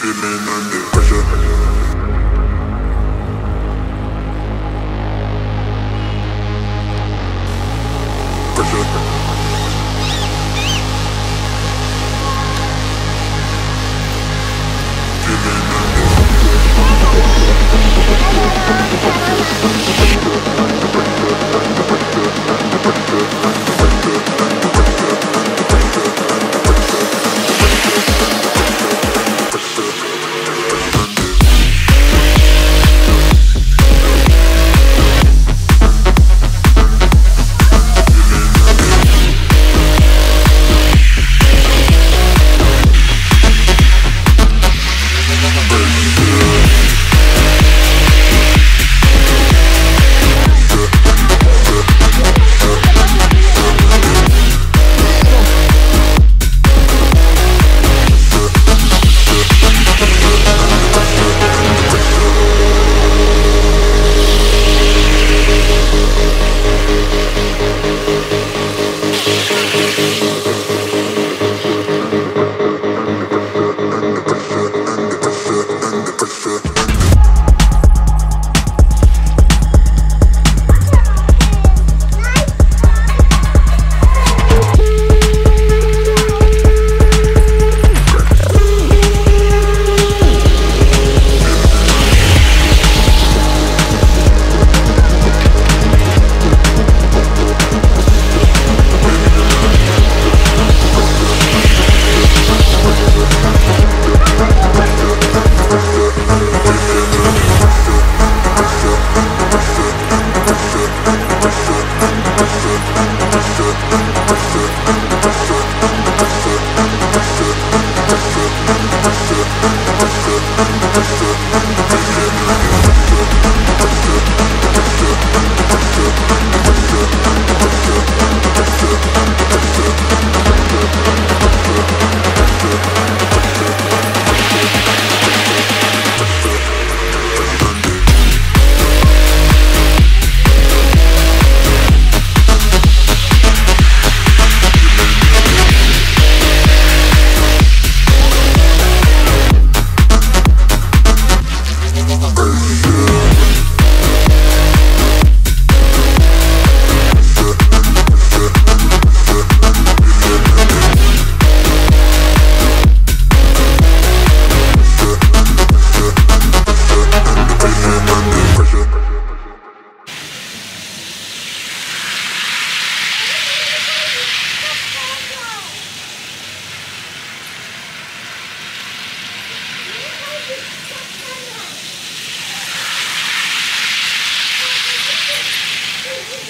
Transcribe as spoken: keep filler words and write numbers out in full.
Feeling under